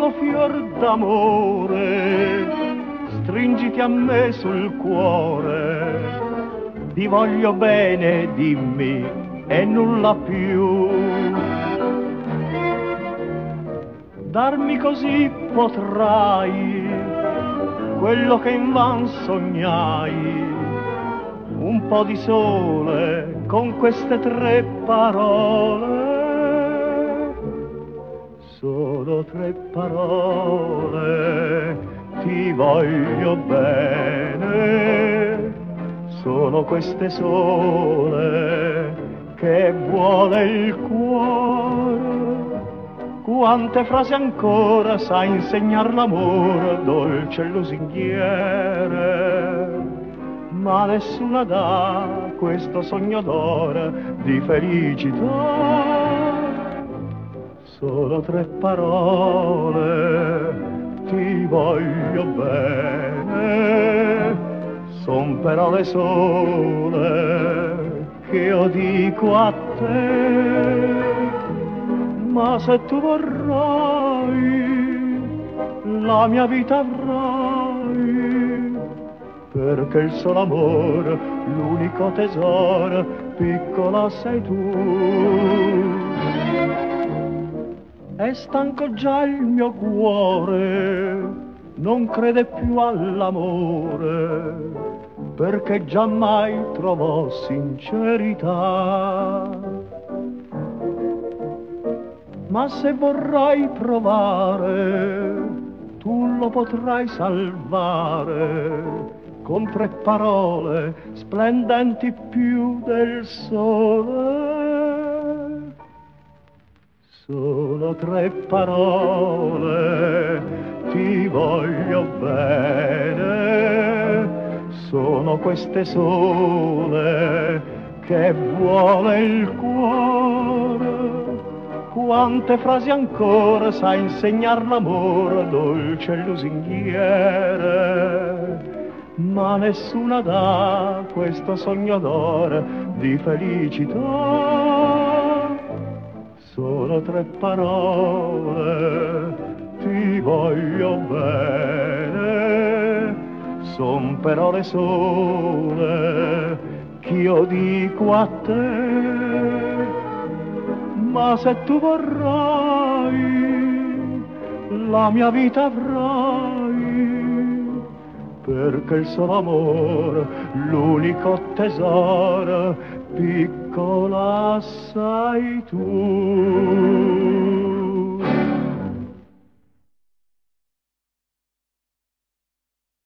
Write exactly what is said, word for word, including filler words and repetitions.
piccolo fior d'amore, stringiti a me sul cuore, ti voglio bene, dimmi e nulla più. Darmi così potrai quello che invan sognai, un po' di sole con queste tre parole. Sono tre parole, ti voglio bene, sono queste sole che vuole il cuore. Quante frasi ancora sa insegnar l'amore, dolce e lusinghiere, ma nessuna dà questo sogno d'ora di felicità. Sono tre parole, ti voglio bene, son parole sole che io dico a te, ma se tu vorrai la mia vita avrai, perché il solo amore, l'unico tesoro, piccola sei tu. È stanco già il mio cuore, non crede più all'amore, perché giammai trovò sincerità. Ma se vorrai provare, tu lo potrai salvare, con tre parole splendenti più del sole. Sono tre parole, ti voglio bene, sono queste sole che vuole il cuore. Quante frasi ancora sa insegnar l'amore, dolce e lusinghiere, ma nessuna dà questo sogno d'ora di felicità. Sono tre parole, ti voglio bene, son parole sole che io dico a te, ma se tu vorrai la mia vita avrai, perché il solo amore, l'unico tesoro, piccola sei tu.